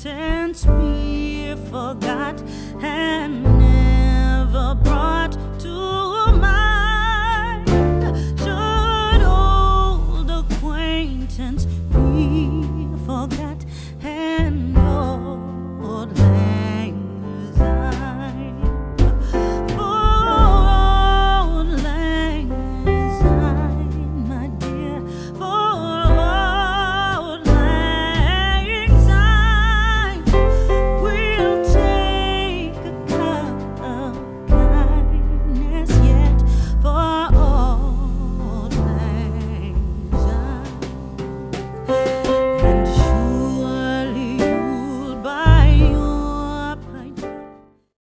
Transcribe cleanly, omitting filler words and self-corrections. sentence be forgot and never brought